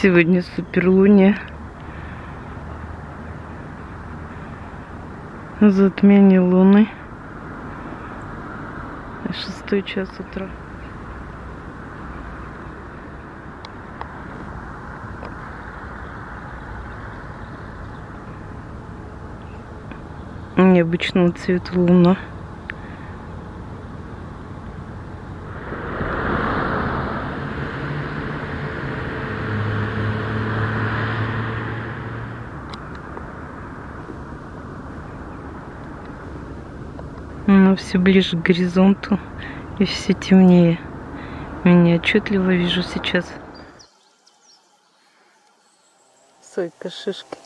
Сегодня суперлуния. Затмение луны. 6 час утра. Необычного цвета луна. Оно все ближе к горизонту и все темнее. Меня отчетливо вижу сейчас. Сойка шишки.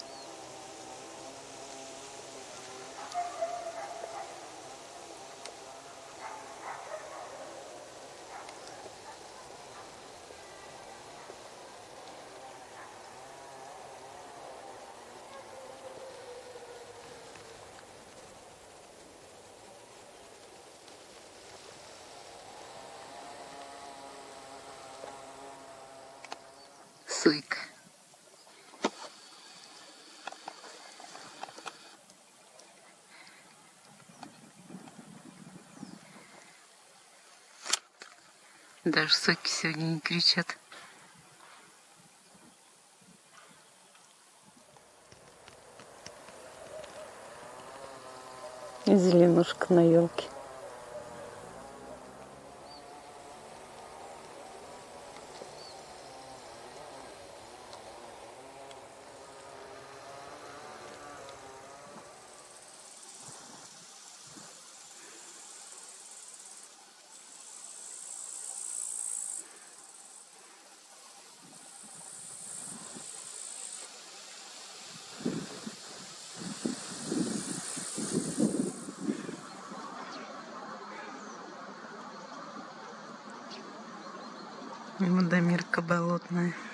Сойка. Даже сойки сегодня не кричат. Зеленушка на елке. Мадамирка болотная.